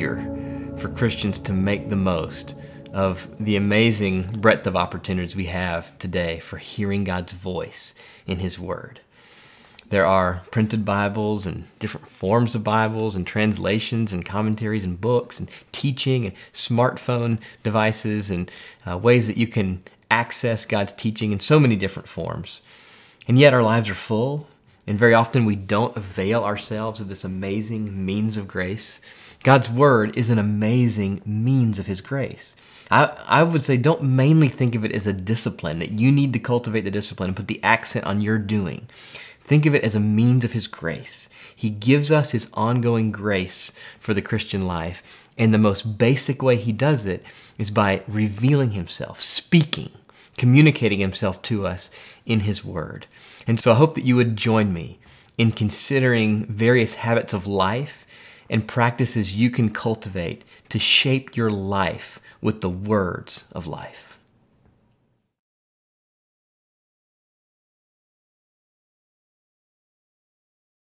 eager for Christians to make the most of the amazing breadth of opportunities we have today for hearing God's voice in His Word. There are printed Bibles and different forms of Bibles and translations and commentaries and books and teaching and smartphone devices and ways that you can access God's teaching in so many different forms. And yet our lives are full, and very often we don't avail ourselves of this amazing means of grace. God's Word is an amazing means of His grace. I would say don't mainly think of it as a discipline, that you need to cultivate the discipline and put the accent on your doing. Think of it as a means of His grace. He gives us His ongoing grace for the Christian life, and the most basic way He does it is by revealing Himself, speaking, communicating Himself to us in His Word. And so I hope that you would join me in considering various habits of life and practices you can cultivate to shape your life with the words of life.